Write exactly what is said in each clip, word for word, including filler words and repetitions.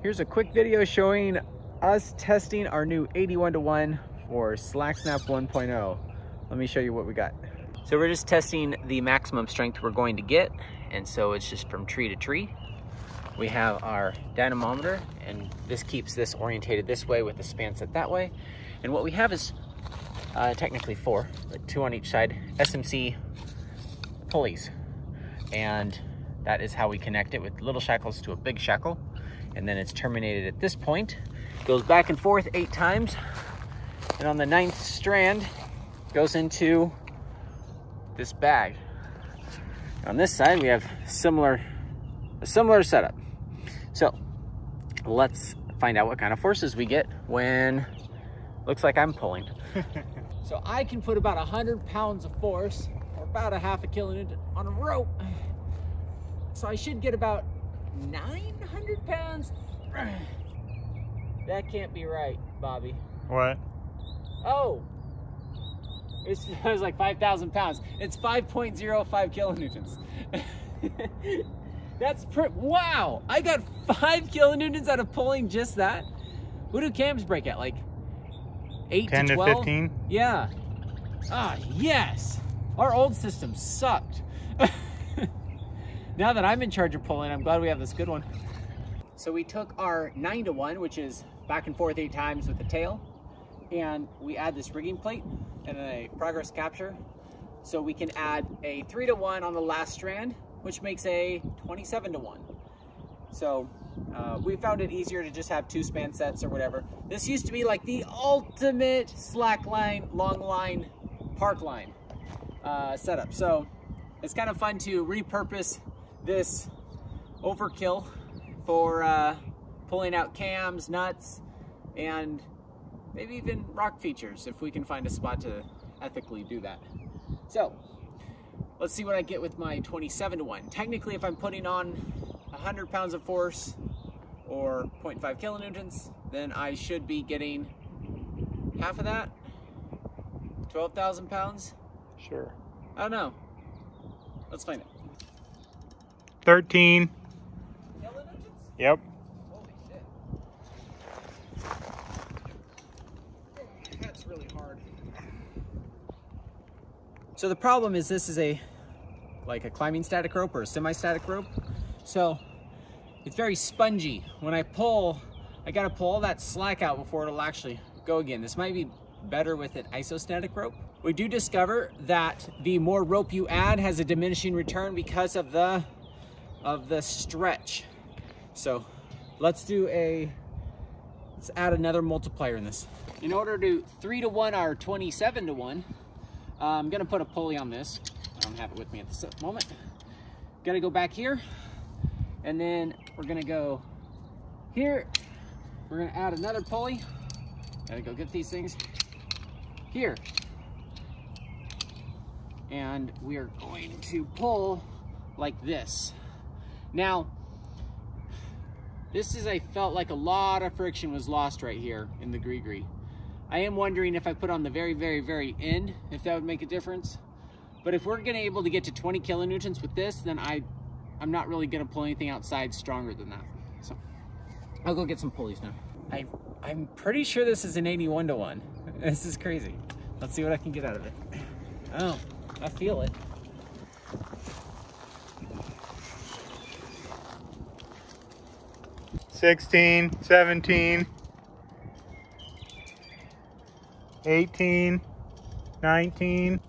Here's a quick video showing us testing our new eighty-one to one for SlackSnap one point oh. Let me show you what we got. So we're just testing the maximum strength we're going to get, and so it's just from tree to tree. We have our dynamometer, and this keeps this orientated this way with the span set that way. And what we have is uh, technically four, but two on each side, S M C pulleys. And that is how we connect it with little shackles to a big shackle. And then it's terminated at this point. Goes back and forth eight times. And on the ninth strand, goes into this bag. On this side, we have similar, a similar setup. So let's find out what kind of forces we get when, looks like I'm pulling. So I can put about one hundred pounds of force, or about a half a kilonewton on a rope. So I should get about nine hundred pounds. That can't be right, Bobby. What? Oh, it's, it was like five thousand pounds. It's five point oh five kilonewtons. That's pretty, wow. I got five kilonewtons out of pulling just that. What do cams break at? Like eight ten to twelve? ten to fifteen? Yeah. Ah, yes. Our old system sucked. Now that I'm in charge of pulling, I'm glad we have this good one. So we took our nine to one, which is back and forth eight times with the tail, and we add this rigging plate and a progress capture. So we can add a three to one on the last strand, which makes a twenty-seven to one. So uh, we found it easier to just have two span sets or whatever. This used to be like the ultimate slack line, long line, park line uh, setup. So it's kind of fun to repurpose this overkill for uh, pulling out cams, nuts, and maybe even rock features if we can find a spot to ethically do that. So let's see what I get with my twenty-seven to one. Technically, if I'm putting on one hundred pounds of force or zero point five kilonewtons, then I should be getting half of that, twelve thousand pounds. Sure. I don't know. Let's find it. thirteen. Yep. Holy shit. That's really hard. So the problem is this is a like a climbing static rope or a semi-static rope. So it's very spongy. When I pull, I gotta pull all that slack out before it'll actually go again. This might be better with an isostatic rope. We do discover that the more rope you add has a diminishing return because of the of the stretch. So let's do a, let's add another multiplier in this. In order to three to one our twenty-seven to one, uh, I'm gonna put a pulley on this. I don't have it with me at this moment. Gotta go back here, and then we're gonna go here. We're gonna add another pulley. Gotta go get these things here. And we are going to pull like this. Now, this is, I felt like a lot of friction was lost right here in the Grigri. I am wondering if I put on the very, very, very end, if that would make a difference. But if we're gonna able to get to twenty kilonewtons with this, then I, I'm not really gonna pull anything outside stronger than that. So I'll go get some pulleys now. I, I'm pretty sure this is an eighty-one to one. This is crazy. Let's see what I can get out of it. Oh, I feel it. sixteen, seventeen, eighteen, nineteen,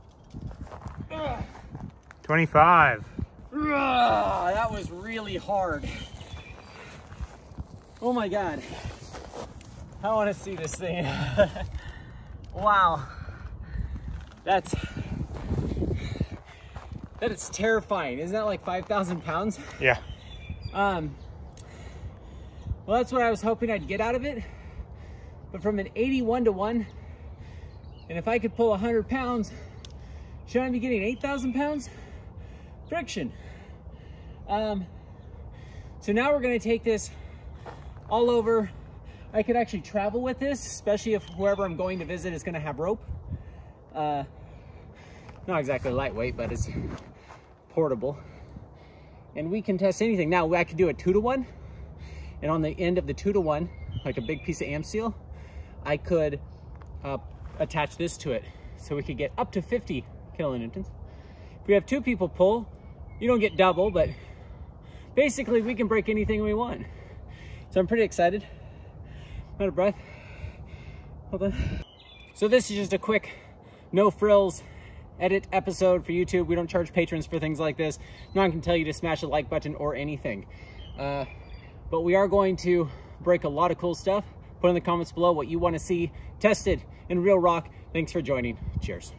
Ugh. twenty-five. Ugh, that was really hard. Oh my God. I want to see this thing. Wow. That's, that is terrifying. Isn't that like five thousand pounds? Yeah. Um, well, that's what I was hoping I'd get out of it. But from an eighty-one to one, and if I could pull one hundred pounds, should I be getting eight thousand pounds? Friction. Um, so now we're gonna take this all over. I could actually travel with this, especially if whoever I'm going to visit is gonna have rope. Uh, not exactly lightweight, but it's portable. And we can test anything. Now I could do a two to one. And on the end of the two to one, like a big piece of am seal, I could uh, attach this to it. So we could get up to fifty kilonewtons. If we have two people pull, you don't get double, but basically we can break anything we want. So I'm pretty excited. I'm out of breath. Hold on. So this is just a quick, no frills edit episode for YouTube. We don't charge patrons for things like this. No one can tell you to smash the like button or anything. Uh, but we are going to break a lot of cool stuff. Put in the comments below what you want to see tested in real rock. Thanks for joining. Cheers.